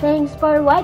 Thanks for